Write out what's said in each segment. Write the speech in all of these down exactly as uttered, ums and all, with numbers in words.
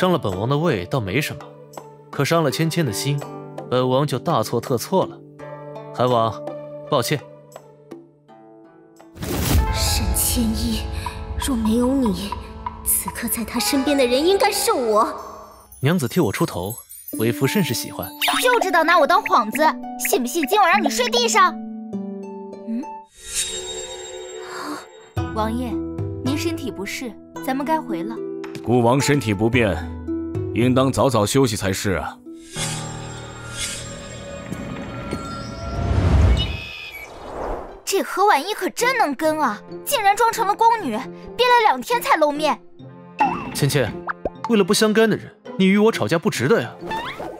伤了本王的胃倒没什么，可伤了芊芊的心，本王就大错特错了。韩王，抱歉。沈千衣，若没有你，此刻在他身边的人应该是我。娘子替我出头，为夫甚是喜欢。就知道拿我当幌子，信不信今晚让你睡地上？嗯。王爷，您身体不适，咱们该回了。 孤王身体不便，应当早早休息才是啊。这何婉一可真能跟啊，竟然装成了宫女，憋了两天才露面。芊芊，为了不相干的人，你与我吵架不值得呀。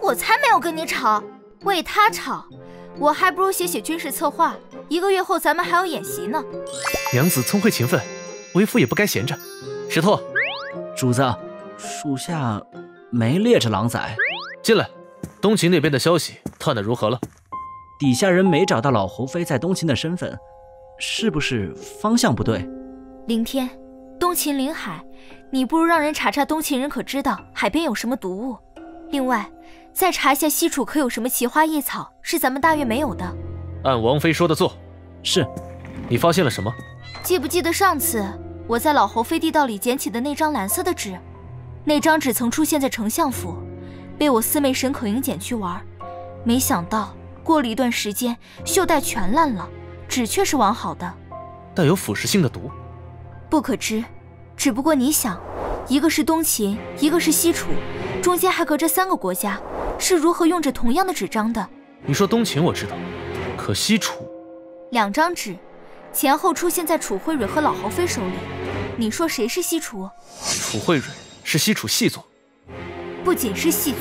我才没有跟你吵，为他吵，我还不如写写军事策划。一个月后咱们还要演习呢。娘子聪慧勤奋，为夫也不该闲着。石头。 主子，属下没猎着狼崽。进来，东秦那边的消息探得如何了？底下人没找到老侯妃在东秦的身份，是不是方向不对？凌天，东秦临海，你不如让人查查东秦人可知道海边有什么毒物。另外，再查一下西楚可有什么奇花异草是咱们大越没有的。按王妃说的做。是。你发现了什么？记不记得上次？ 我在老侯妃地道里捡起的那张蓝色的纸，那张纸曾出现在丞相府，被我四妹沈可盈捡去玩。没想到过了一段时间，袖带全烂了，纸却是完好的。带有腐蚀性的毒，不可知。只不过你想，一个是东秦，一个是西楚，中间还隔着三个国家，是如何用着同样的纸张的？你说东秦我知道，可西楚，两张纸。 前后出现在楚慧蕊和老侯妃手里，你说谁是西楚？楚慧蕊是西楚细族，不仅是细族，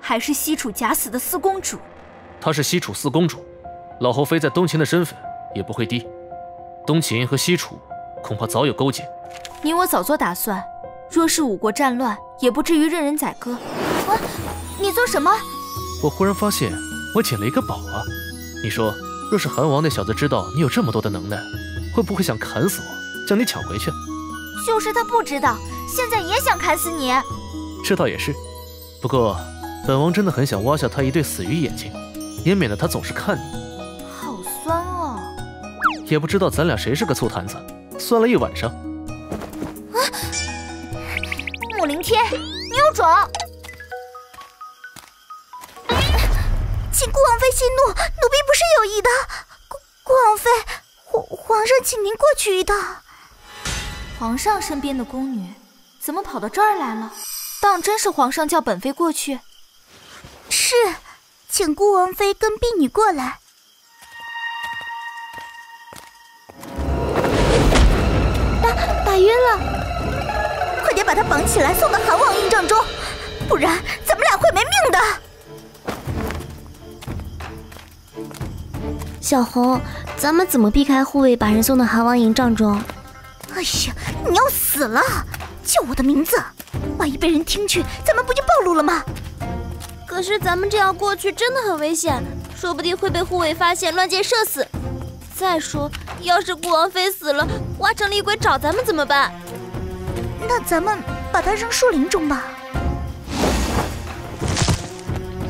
还是西楚假死的四公主。她是西楚四公主，老侯妃在东秦的身份也不会低。东秦和西楚恐怕早有勾结。你我早做打算，若是五国战乱，也不至于任人宰割。啊！你做什么？我忽然发现我捡了一个宝啊！你说。 若是韩王那小子知道你有这么多的能耐，会不会想砍死我，将你抢回去？就是他不知道，现在也想砍死你。这倒也是，不过本王真的很想挖下他一对死鱼眼睛，也免得他总是看你。好酸哦！也不知道咱俩谁是个醋坛子，酸了一晚上。啊！穆凌天，你有种！请孤王妃息怒，奴婢不是有意的。孤孤王妃，皇皇上请您过去一趟。皇上身边的宫女，怎么跑到这儿来了？当真是皇上叫本妃过去？是，请孤王妃跟婢女过来。打打晕了，快点把她绑起来，送到韩王营帐中，不然咱们俩会没命的。 小红，咱们怎么避开护卫，把人送到韩王营帐中？哎呀，你要死了！叫我的名字，万一被人听去，咱们不就暴露了吗？可是咱们这样过去真的很危险，说不定会被护卫发现，乱箭射死。再说，要是孤王妃死了，挖成厉鬼找咱们怎么办？那咱们把她扔树林中吧。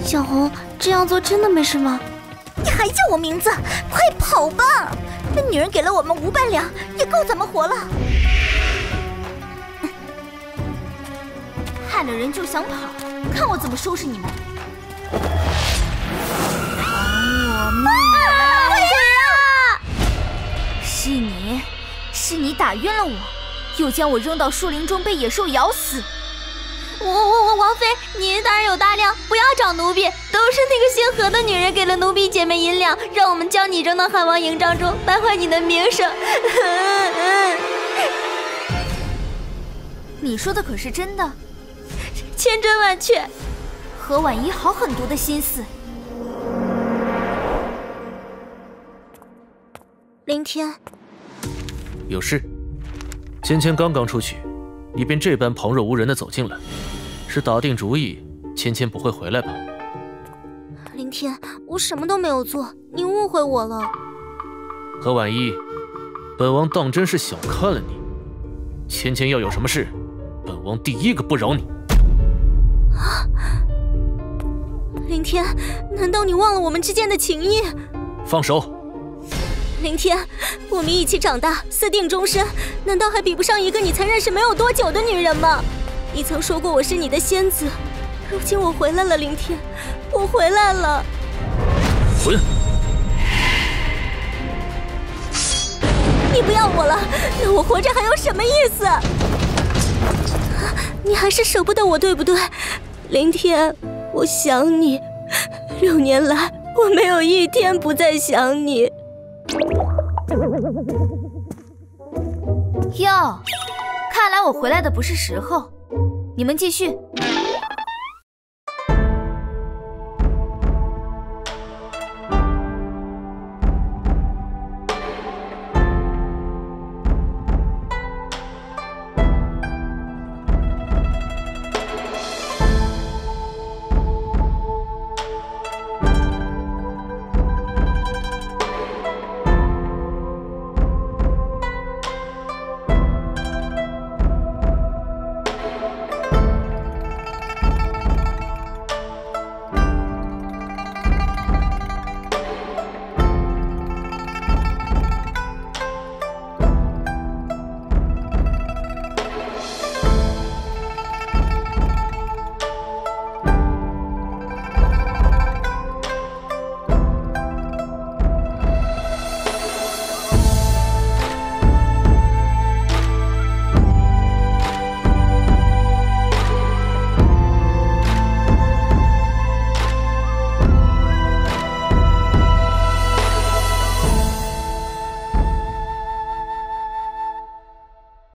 小红，这样做真的没事吗？ 你还叫我名字？快跑吧！那女人给了我们五百两，也够咱们活了。害了人就想跑，看我怎么收拾你们！我命啊！是你，是你打晕了我，又将我扔到树林中，被野兽咬死。我我我，王妃，您大人有大量，不要找奴婢。 都是那个姓何的女人给了奴婢姐妹银两，让我们将你扔到汉王营帐中，败坏你的名声。你说的可是真的？千真万确。何婉一好狠毒的心思。凌天，有事。芊芊刚刚出去，你便这般旁若无人的走进来，是打定主意芊芊不会回来吧？ 凌天，我什么都没有做，你误会我了。何婉一，本王当真是小看了你。芊芊要有什么事，本王第一个不饶你。啊！林天，难道你忘了我们之间的情谊？放手！林天，我们一起长大，私定终身，难道还比不上一个你才认识没有多久的女人吗？你曾说过我是你的仙子，如今我回来了，林天，我回来了。滚！你不要我了，那我活着还有什么意思？你还是舍不得我，对不对？林天，我想你，六年来我没有一天不再想你。哟，看来我回来的不是时候，你们继续。